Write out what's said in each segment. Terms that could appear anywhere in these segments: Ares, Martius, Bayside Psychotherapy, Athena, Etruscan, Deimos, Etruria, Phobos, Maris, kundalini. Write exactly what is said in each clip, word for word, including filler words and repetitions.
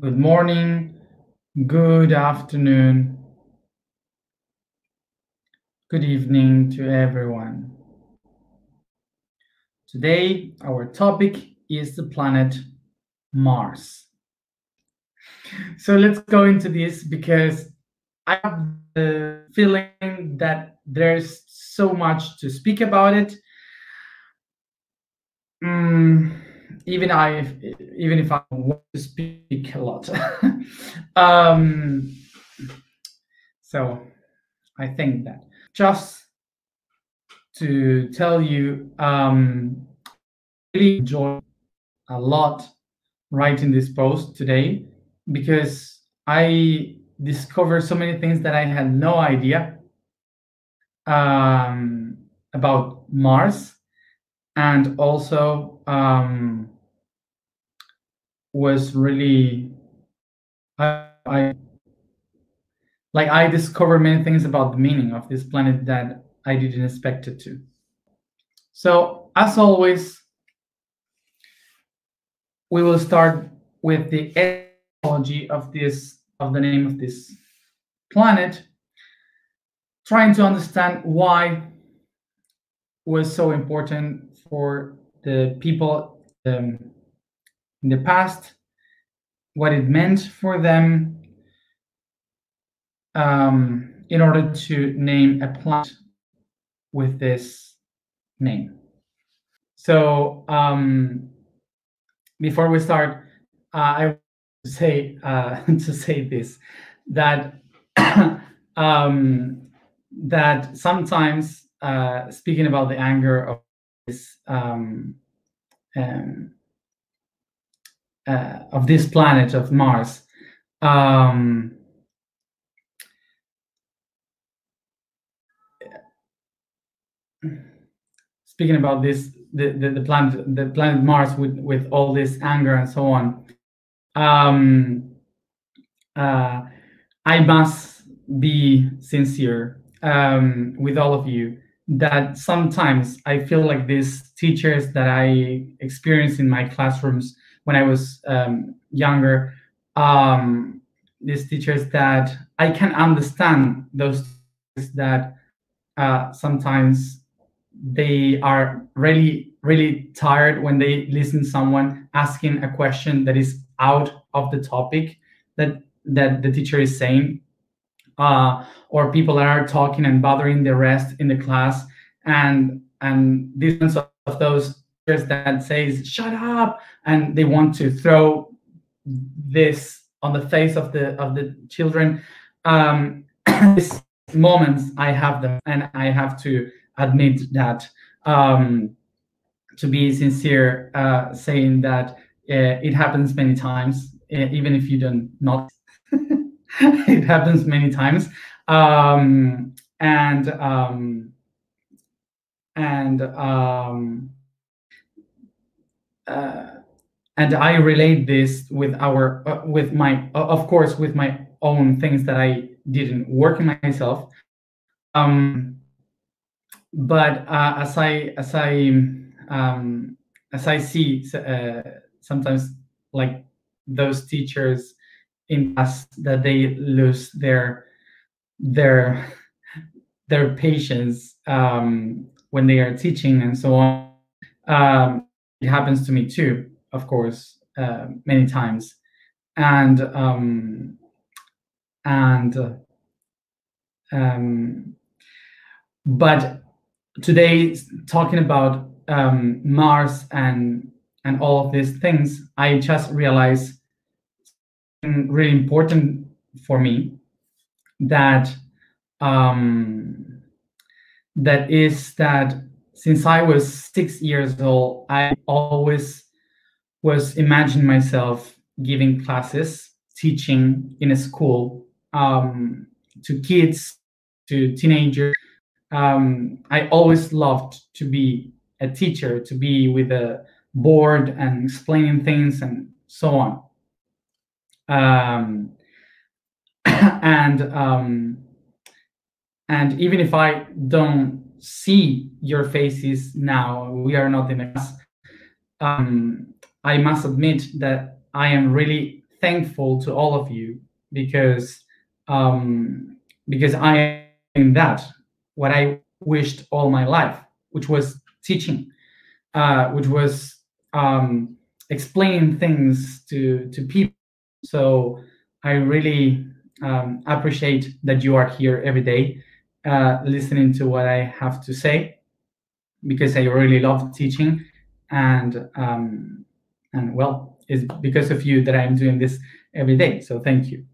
Good morning, good afternoon, good evening to everyone. Today, our topic is the planet Mars. So let's go into this because I have the feeling that there's so much to speak about it. Mm. Even I, even if I want to speak a lot. um, so I think that just to tell you, um, I really enjoyed a lot writing this post today because I discovered so many things that I had no idea um, about Mars, and also um, was really I, I like I discovered many things about the meaning of this planet that I didn't expect it to. So as always, we will start with the etymology of this of the name of this planet, trying to understand why was so important for the people um, in the past, what it meant for them um, in order to name a planet with this name. So um, before we start, uh, I want to say uh, to say this, that um, that sometimes uh, speaking about the anger of this um, um, Uh, of this planet of Mars, um, speaking about this, the, the the planet, the planet Mars, with with all this anger and so on, um, uh, I must be sincere um, with all of you that sometimes I feel like these teachers that I experience in my classrooms when I was um, younger, um, these teachers that I can understand those teachers that uh, sometimes they are really, really tired when they listen to someone asking a question that is out of the topic that that the teacher is saying, uh, or people that are talking and bothering the rest in the class, and and these kinds of those that says shut up, and they want to throw this on the face of the of the children. Um, these moments I have them, and I have to admit that um, to be sincere, uh, saying that uh, it happens many times, even if you don't not. It happens many times, um, and um, and. Um, Uh, and I relate this with our, uh, with my, uh, of course, with my own things that I didn't work in myself. Um, but uh, as I, as I, um, as I see, uh, sometimes like those teachers in class that they lose their, their, their patience um, when they are teaching and so on. Um, It happens to me too, of course, uh, many times, and um, and uh, um, but today, talking about um, Mars and and all of these things, I just realized something really important for me that um, that is that. Since I was six years old, I always was imagining myself giving classes, teaching in a school um, to kids, to teenagers. Um, I always loved to be a teacher, to be with a board and explaining things and so on. Um, and um, and even if I don't see your faces now, we are not in a class. Um, I must admit that I am really thankful to all of you, because um, because I am that, what I wished all my life, which was teaching, uh, which was um, explaining things to, to people. So I really um, appreciate that you are here every day uh, listening to what I have to say, because I really love teaching, and um, and well, it's because of you that I'm doing this every day. So thank you.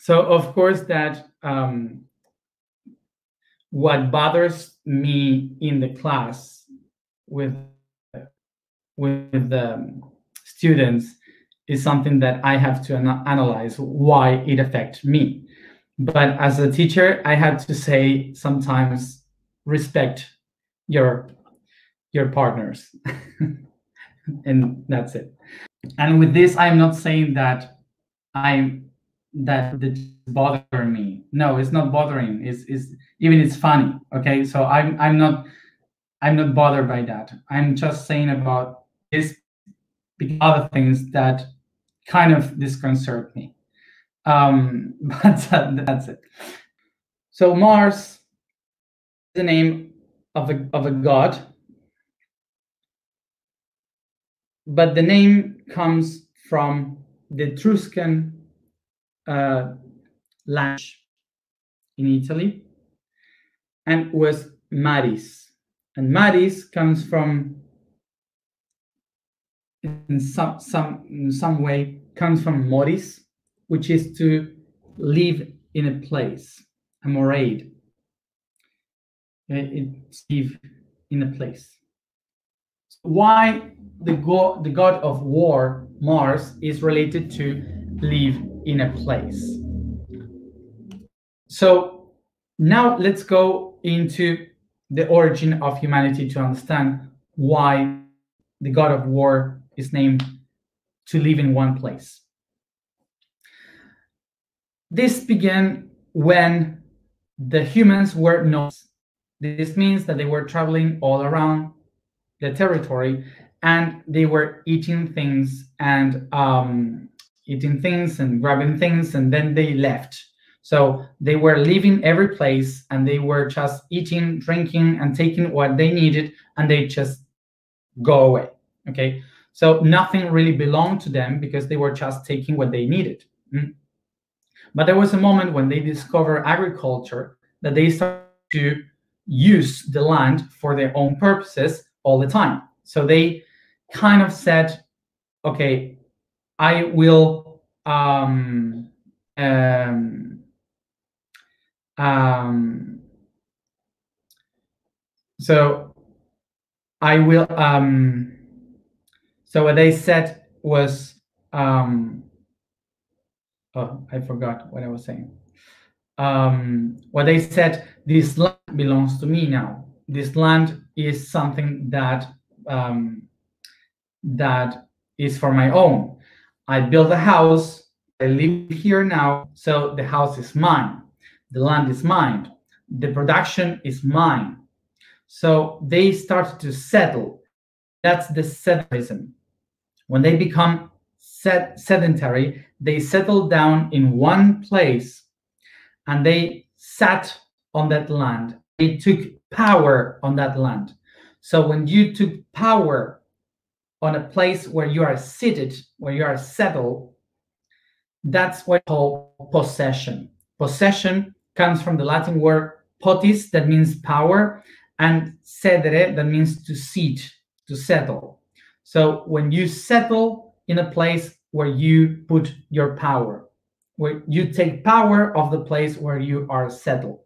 So of course that um, what bothers me in the class with with the um, students is something that I have to an- analyze why it affects me. But as a teacher, I have to say sometimes respect your your partners, and that's it. And with this, I'm not saying that I'm that it's bothering me. No, it's not bothering. It's is even it's funny. Okay, so I'm I'm not I'm not bothered by that. I'm just saying about this, other things that kind of disconcert me. Um, but that, that's it. So Mars is the name of a of a god. But the name comes from the Etruscan uh, language in Italy, and was Maris. And Maris comes from, in some some in some way, comes from moris, which is to live in a place, a morade. It's live in a place. Why the god, the god of war, Mars, is related to live in a place. So now let's go into the origin of humanity to understand why the god of war is named to live in one place. This began when the humans were nomad. This means that they were traveling all around the territory, and they were eating things and um, eating things and grabbing things, and then they left. So they were leaving every place, and they were just eating, drinking, and taking what they needed, and they just go away. Okay, so nothing really belonged to them because they were just taking what they needed. Mm. But there was a moment when they discovered agriculture, that they started to use the land for their own purposes all the time. So they kind of said, okay, I will um, um, um, so I will um, so what they said was um, oh, I forgot what I was saying. Um, what they said, this land belongs to me now. This land is something that um, that is for my own. I built a house. I live here now, so the house is mine. The land is mine. The production is mine. So they started to settle. That's the settlerism. When they become sed- sedentary, they settle down in one place, and they sat on that land. They took power on that land. So when you took power on a place where you are seated, where you are settled, that's what we call possession. Possession comes from the Latin word potis, that means power, and sedere, that means to seat, to settle. So when you settle in a place where you put your power, where you take power of the place where you are settled,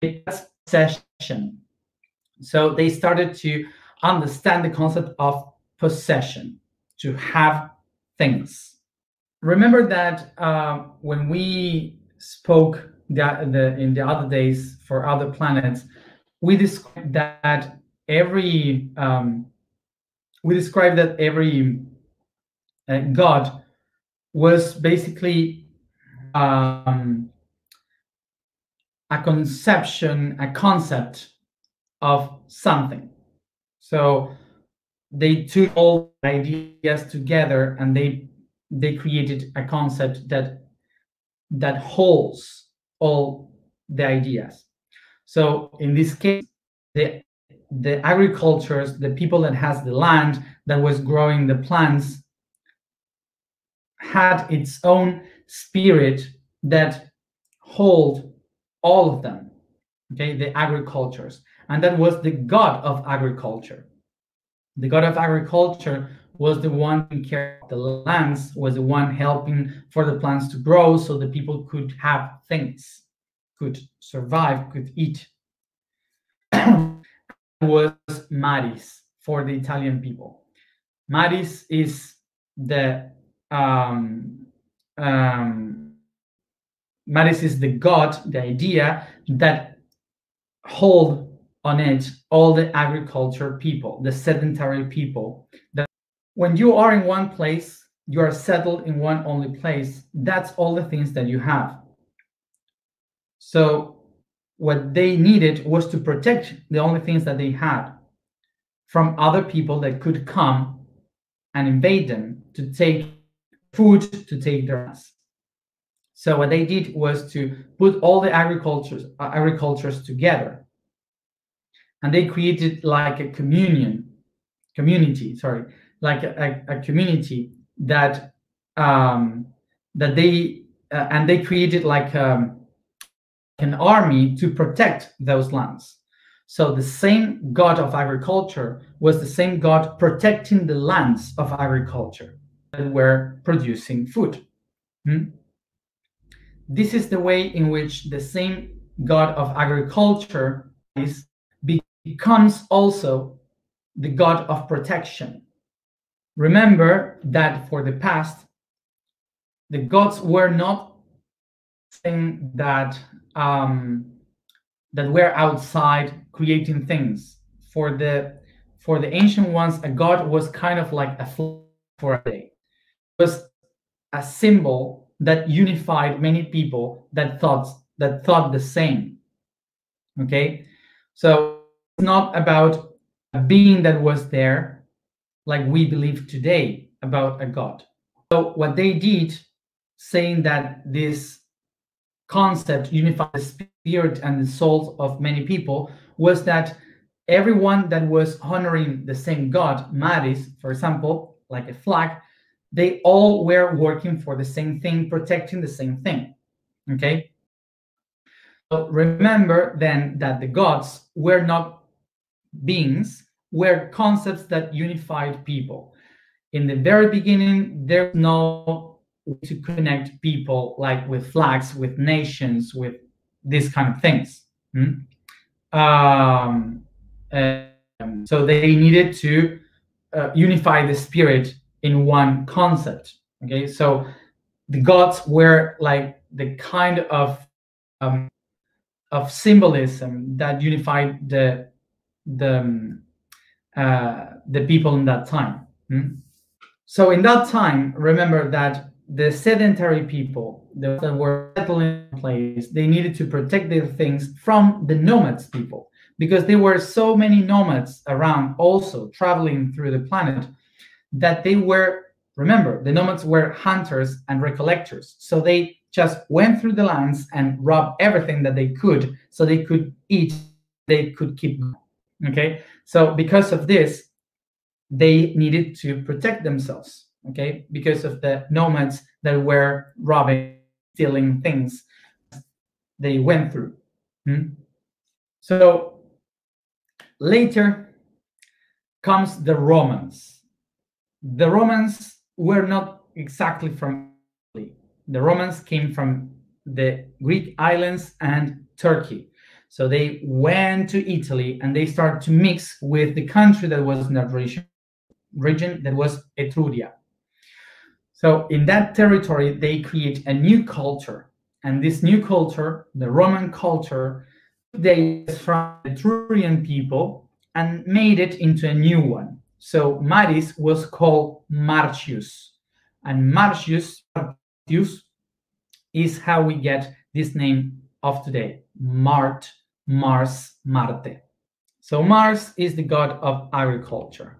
that's possession. So they started to understand the concept of possession, to have things. Remember that uh, when we spoke the, the, in the other days for other planets, we described that every um, we described that every uh, god was basically um, a conception, a concept of something. So they took all ideas together and they they created a concept that that holds all the ideas. So in this case, the the agricultures, the people that has the land that was growing the plants, had its own spirit that hold all of them, okay, the agricultures. And that was the god of agriculture. The god of agriculture was the one who cared for the lands, was the one helping for the plants to grow so the people could have things, could survive, could eat. Was Maris for the Italian people. Maris is the um, um, Maris is the god, the idea that hold on it all the agriculture people, the sedentary people. That when you are in one place, you are settled in one only place. That's all the things that you have. So what they needed was to protect the only things that they had from other people that could come and invade them, to take food, to take their lands. So what they did was to put all the agricultures, uh, agricultures together, and they created like a communion, community, sorry, like a, a, a community that um, that they uh, and they created like a, an army to protect those lands. So the same god of agriculture was the same god protecting the lands of agriculture that were producing food. Hmm? This is the way in which the same god of agriculture is, becomes also the god of protection. Remember that for the past, the gods were not thing that um, that were outside creating things. For the for the ancient ones, a god was kind of like a flag for a day. It was a symbol that unified many people that thought that thought the same. Okay, so it's not about a being that was there, like we believe today about a god. So what they did, saying that this concept unified the spirit and the soul of many people, was that everyone that was honoring the same god, Maris, for example, like a flag, they all were working for the same thing, protecting the same thing. Okay? So remember then that the gods were not beings, were concepts that unified people. In the very beginning, there's no to connect people like with flags, with nations, with these kind of things. Hmm? Um, so they needed to uh, unify the spirit in one concept. Okay, so the gods were like the kind of um, of symbolism that unified the the um, uh, the people in that time. Hmm? So in that time, remember that the sedentary people, those that were settled in place, they needed to protect their things from the nomads people, because there were so many nomads around also traveling through the planet that they were, remember, the nomads were hunters and recollectors. So they just went through the lands and robbed everything that they could so they could eat, they could keep going. Okay? So because of this, they needed to protect themselves. Okay, because of the nomads that were robbing, stealing things they went through. Hmm? So later comes the Romans. The Romans were not exactly from Italy. The Romans came from the Greek islands and Turkey. So they went to Italy and they started to mix with the country that was in that region, region that was Etruria. So in that territory, they create a new culture. And this new culture, the Roman culture, they from the Etrurian people and made it into a new one. So Maris was called Martius. And Martius, Martius is how we get this name of today, Mart, Mars, Marte. So Mars is the god of agriculture,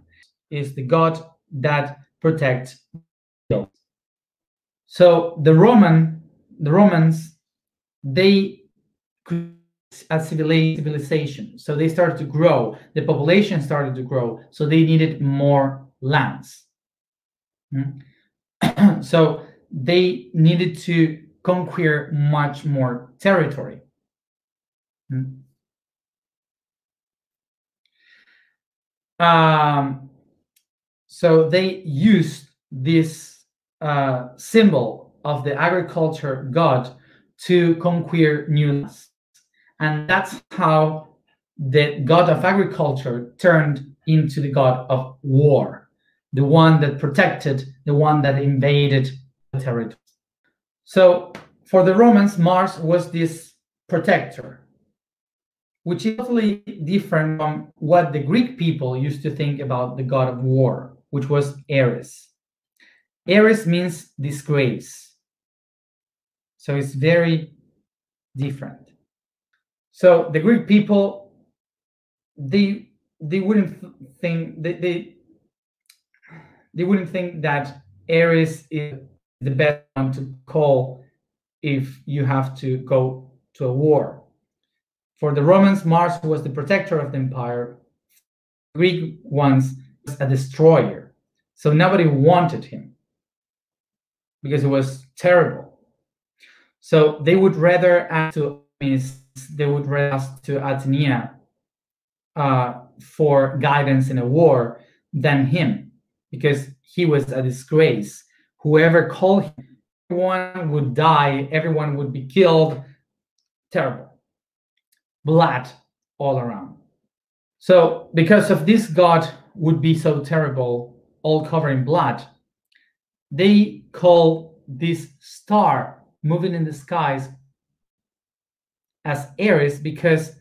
is the god that protects. So the Roman, the Romans, they created a civilization. So they started to grow. The population started to grow. So they needed more lands. Mm-hmm. So they needed to conquer much more territory. Mm-hmm. Um, so they used this uh, symbol of the agriculture god to conquer new lands. And that's how the god of agriculture turned into the god of war, the one that protected, the one that invaded the territory. So for the Romans, Mars was this protector, which is totally different from what the Greek people used to think about the god of war, which was Ares. Ares means disgrace. So it's very different. So the Greek people, they they wouldn't think they they, they wouldn't think that Ares is the best one to call if you have to go to a war. For the Romans, Mars was the protector of the empire. The Greek ones was a destroyer. So nobody wanted him because it was terrible. So they would rather ask to they would rather ask to Athena uh, for guidance in a war than him, because he was a disgrace. Whoever called him, everyone would die, everyone would be killed. Terrible. Blood all around. So because of this god would be so terrible, all covered in blood, they call this star moving in the skies as Ares, because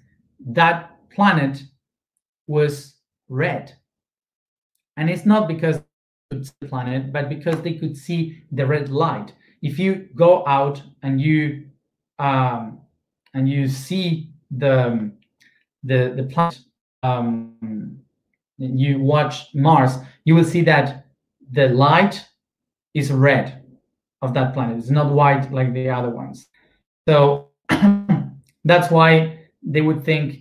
that planet was red. And it's not because they could see the planet, but because they could see the red light. If you go out and you um, and you see the the the planet, um, you watch Mars, you will see that the light is red of that planet. It's not white like the other ones. So that's why they would think,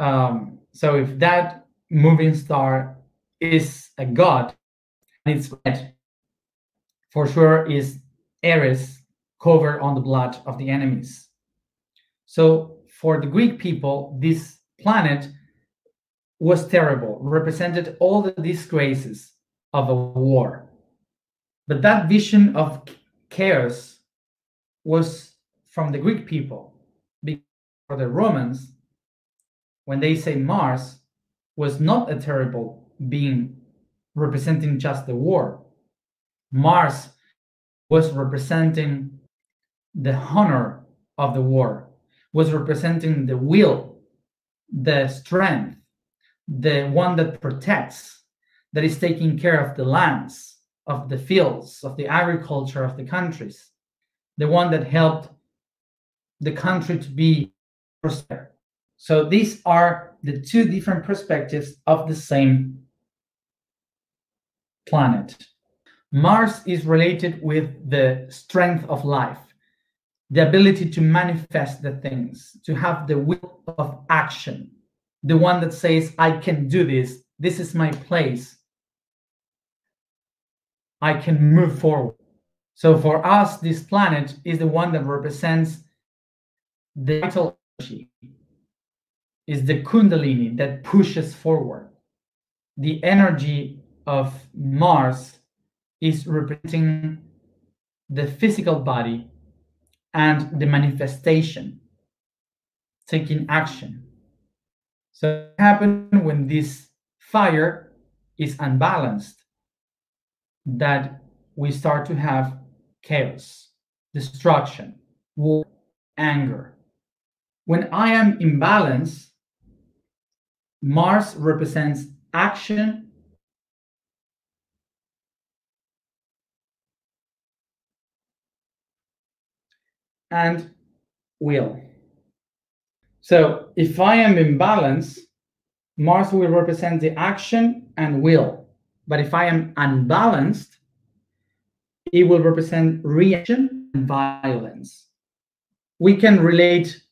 um, so if that moving star is a god and it's red, for sure is Ares covered on the blood of the enemies. So for the Greek people, this planet was terrible, represented all the disgraces of a war. But that vision of chaos was from the Greek people. Because for the Romans, when they say Mars was not a terrible being representing just the war, Mars was representing the honor of the war, was representing the will, the strength, the one that protects, that is taking care of the lands, of the fields, of the agriculture, of the countries, the one that helped the country to be prosperous. So these are the two different perspectives of the same planet. Mars is related with the strength of life, the ability to manifest the things, to have the will of action, the one that says, I can do this, this is my place, I can move forward. So for us, this planet is the one that represents the vital energy, is the kundalini that pushes forward. The energy of Mars is representing the physical body and the manifestation, taking action. So what happens when this fire is unbalanced? That we start to have chaos, destruction, war, anger. When I am in balance, Mars represents action, and will. So if I am in balance, Mars will represent the action and will. But if I am unbalanced, it will represent reaction and violence. We can relate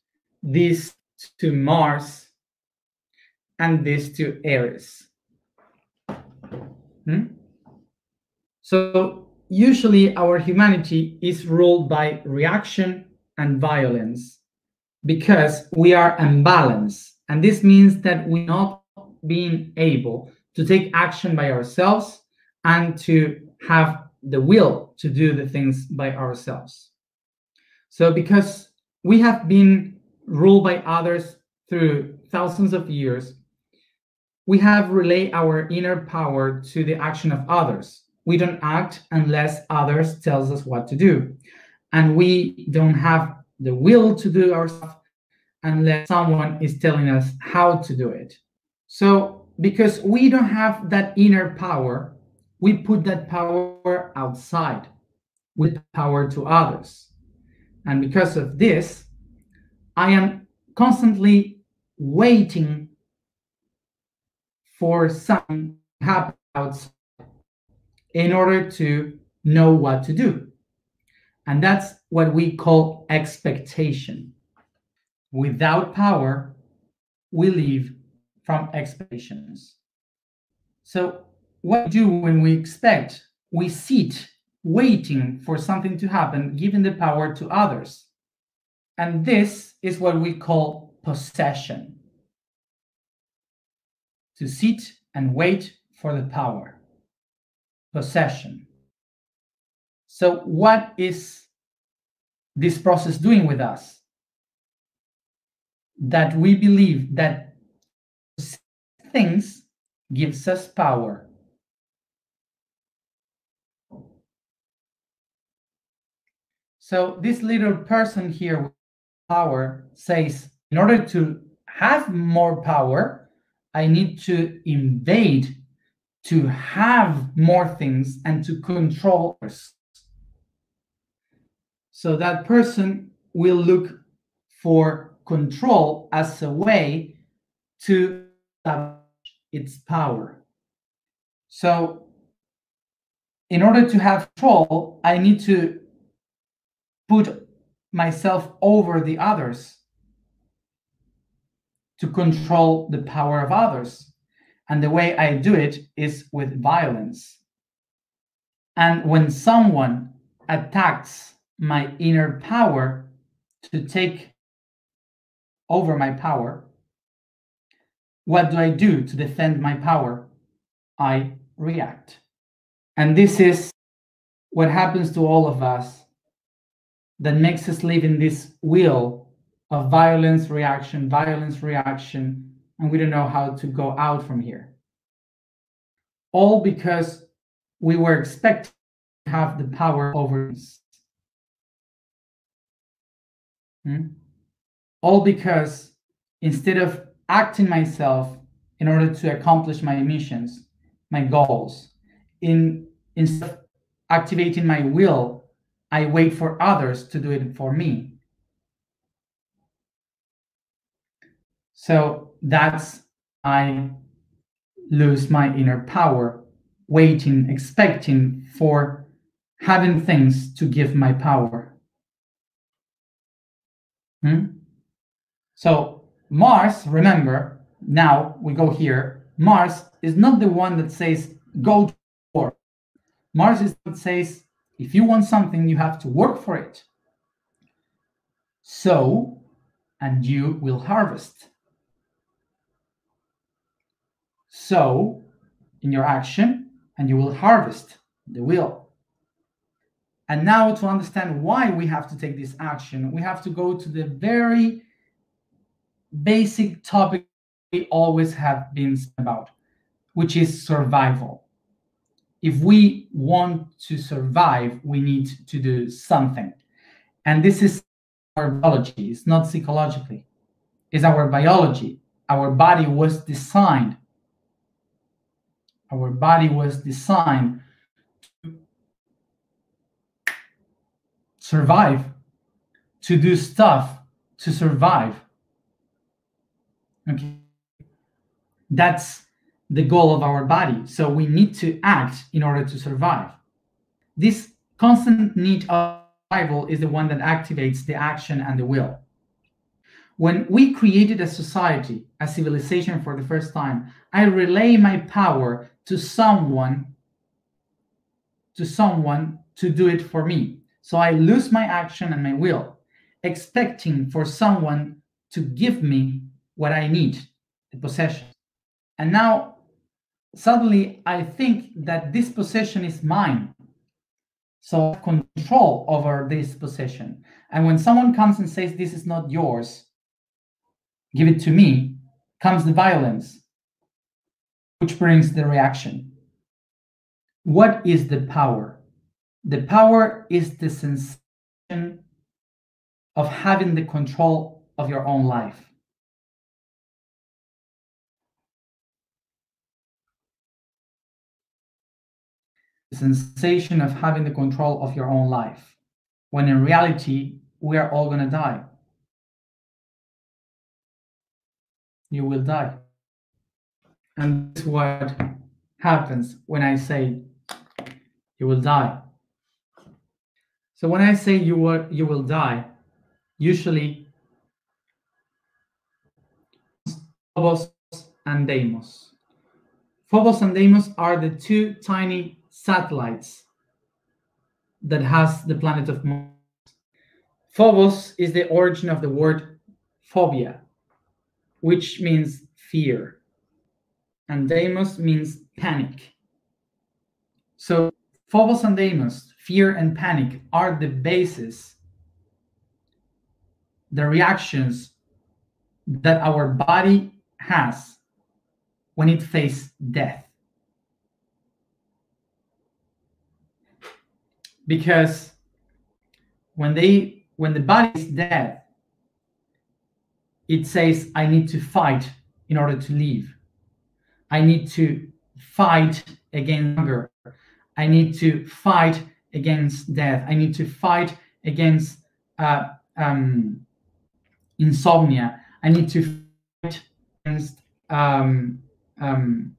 this to Mars and this to Ares. Hmm? So usually our humanity is ruled by reaction and violence because we are unbalanced. And this means that we're not being able to take action by ourselves and to have the will to do the things by ourselves. So because we have been ruled by others through thousands of years, we have relayed our inner power to the action of others. We don't act unless others tells us what to do. And we don't have the will to do ourselves unless someone is telling us how to do it. So because we don't have that inner power, we put that power outside with power to others. And because of this, I am constantly waiting for something to happen outside in order to know what to do. And that's what we call expectation. Without power, we live from expectations. So what we do when we expect? We sit waiting for something to happen, giving the power to others. And this is what we call possession. To sit and wait for the power. Possession. So what is this process doing with us? That we believe that things gives us power. So this little person here with power says, in order to have more power, I need to invade, to have more things, and to control others. So that person will look for control as a way to establish its power. So in order to have control, I need to put myself over the others to control the power of others. And the way I do it is with violence. And when someone attacks my inner power to take over my power, what do I do to defend my power? I react. And this is what happens to all of us, that makes us live in this wheel of violence, reaction, violence, reaction, and we don't know how to go out from here. All because we were expected to have the power over us. Hmm? All because instead of acting myself in order to accomplish my missions, my goals, in, instead of activating my will, I wait for others to do it for me. So that's I lose my inner power, waiting, expecting for having things to give my power. Hmm? So Mars, remember, now we go here. Mars is not the one that says, go to war. Mars is what says, if you want something, you have to work for it. Sow, and you will harvest. Sow in your action, and you will harvest the will. And now to understand why we have to take this action, we have to go to the very basic topic we always have been about, which is survival. If we want to survive, we need to do something. And this is our biology. It's not psychologically. It's our biology. Our body was designed. Our body was designed to survive, to do stuff, to survive. Okay. That's the goal of our body. So we need to act in order to survive. This Constant need of survival is the one that activates the action and the will. When we created a society, a civilization for the first time, I relay my power to someone, to someone to do it for me. So I lose my action and my will, expecting for someone to give me what I need, the possession. And now, suddenly, I think that this possession is mine. So I have control over this possession. And when someone comes and says, this is not yours, give it to me, comes the violence, which brings the reaction. What is the power? The power is the sensation of having the control of your own life. The sensation of having the control of your own life, when in reality, we are all going to die. You will die. And this is what happens when I say you will die. So when I say you will, you will die, usually Phobos and Deimos. Phobos and Deimos are the two tiny satellites that has the planet of Mars. Phobos is the origin of the word phobia, which means fear, and Deimos means panic. So Phobos and Deimos, fear and panic, are the basis, the reactions that our body has when it faces death. Because when they when the body is dead, it says, I need to fight in order to live. I need to fight against hunger. I need to fight against death. I need to fight against uh, um, insomnia. I need to fight against um, um,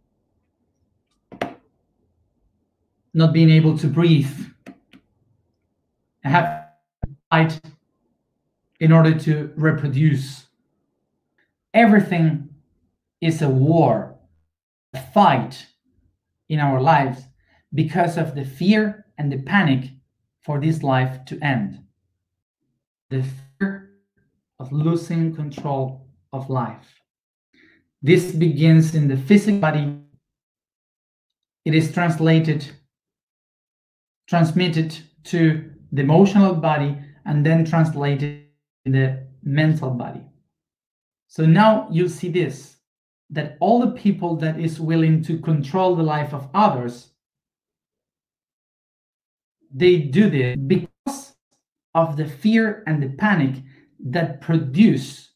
not being able to breathe. I have to fight in order to reproduce. Everything is a war, a fight in our lives because of the fear and the panic for this life to end. The fear of losing control of life. This begins in the physical body. It is translated, transmitted to the emotional body, and then translated in the mental body. So now you see this, that all the people that is willing to control the life of others, they do this because of the fear and the panic that produce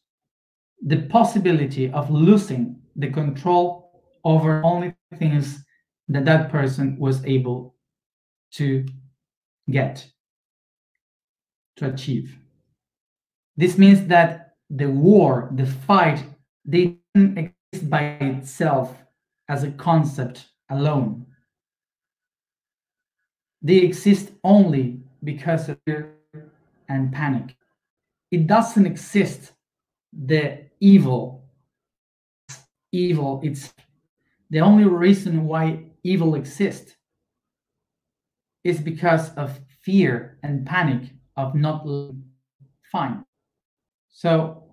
the possibility of losing the control over only things that that person was able to get, to achieve. This means that the war, the fight, they don't exist by itself as a concept alone. They exist only because of fear and panic. It doesn't exist, the evil, evil, it's the only reason why evil exists is because of fear and panic of not living fine. So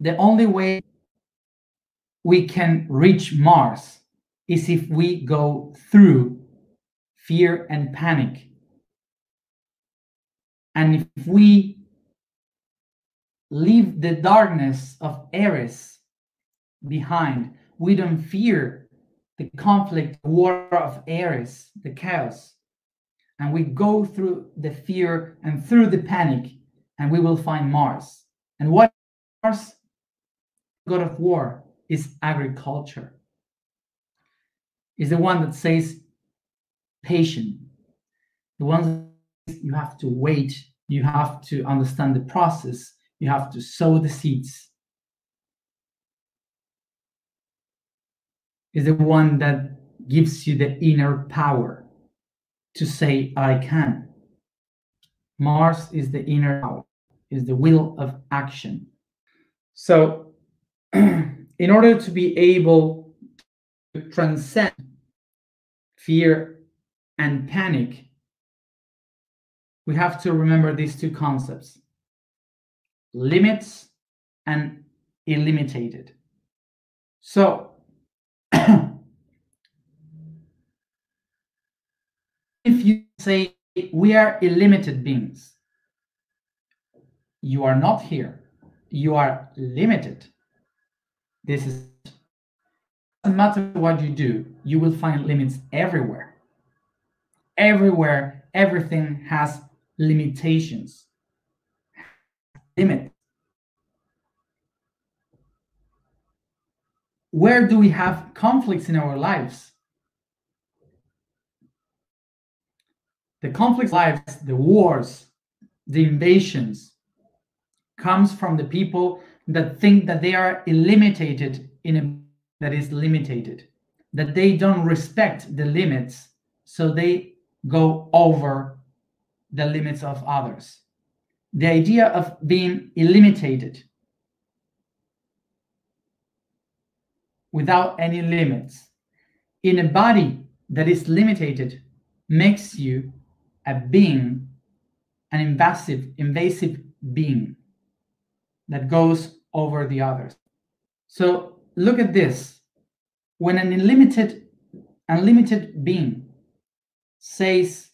the only way we can reach Mars is if we go through fear and panic. And if we leave the darkness of Ares behind, we don't fear the conflict, the war of Ares, the chaos. And we go through the fear and through the panic, and we will find Mars. And what Mars? God of war is agriculture. Is the one that says patient. The one that says you have to wait. You have to understand the process. You have to sow the seeds. Is the one that gives you the inner power to say I can. Mars is the inner power, is the will of action. So in order to be able to transcend fear and panic, we have to remember these two concepts: limits and illimited. So if you say we are illimited beings, you are not here, you are limited. This is, it doesn't matter what you do, you will find limits everywhere. Everywhere, everything has limitations. Limit. Where do we have conflicts in our lives? The conflicts, lives, the wars, the invasions, comes from the people that think that they are illimited in a that is limited, that they don't respect the limits, so they go over the limits of others. The idea of being illimited without any limits in a body that is limited makes you a being, an invasive, invasive being that goes over the others. So look at this. When an unlimited, unlimited being says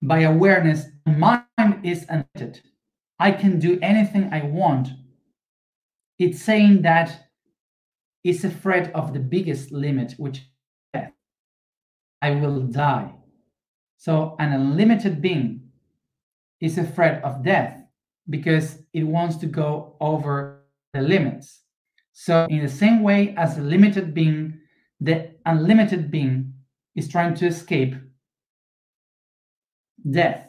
by awareness, mind is unlimited, I can do anything I want, it's saying that it's afraid of the biggest limit, which is death. I will die. So an unlimited being is afraid of death because it wants to go over the limits. So in the same way as a limited being, the unlimited being is trying to escape death.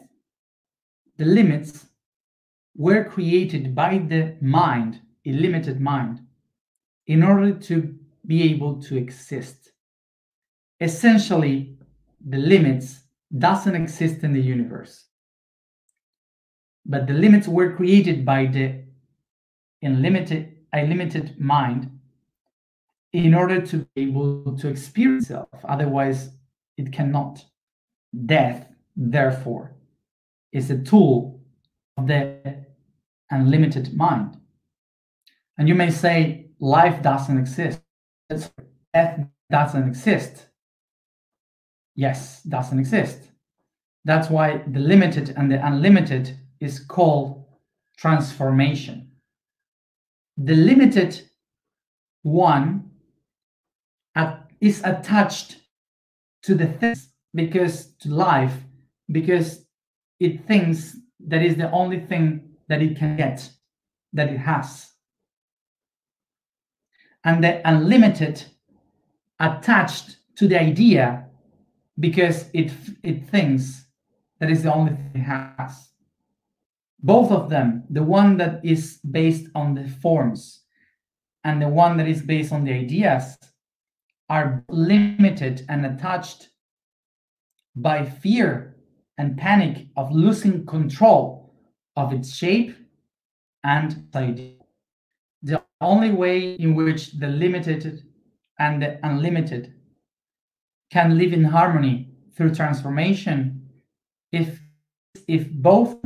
The limits were created by the mind, a limited mind, in order to be able to exist. Essentially, the limits doesn't exist in the universe, but the limits were created by the unlimited, unlimited mind in order to be able to experience itself. Otherwise, it cannot. Death, therefore, is a tool of the unlimited mind. And you may say life doesn't exist, death doesn't exist. Yes, doesn't exist. That's why the limited and the unlimited is called transformation. The limited one at, is attached to the things, because to life, because it thinks that is the only thing that it can get, that it has. And the unlimited attached to the idea, because it it thinks that is the only thing it has. Both of them, the one that is based on the forms and the one that is based on the ideas, are limited and attached by fear and panic of losing control of its shape and idea. The only way in which the limited and the unlimited can live in harmony through transformation if if both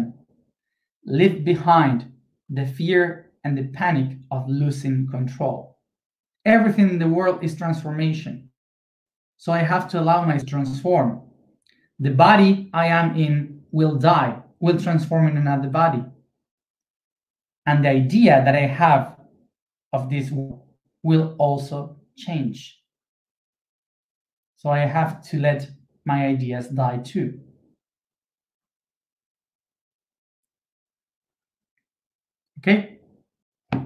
live behind the fear and the panic of losing control. Everything in the world is transformation, so I have to allow myself to transform. The body I am in will die, will transform in another body, and the idea that I have of this world will also change. So I have to let my ideas die too. Okay?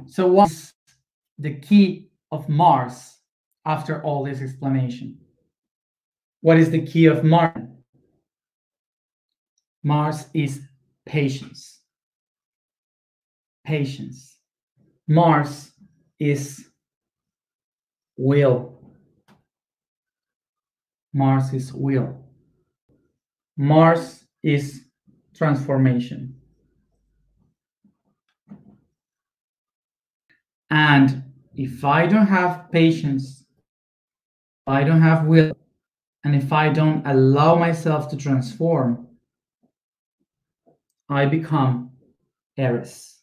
So what's the key of Mars after all this explanation? What is the key of Mars? Mars is patience. Patience. Mars is will. Mars is will. Mars is transformation. And if I don't have patience, if I don't have will, and if I don't allow myself to transform, I become Ares.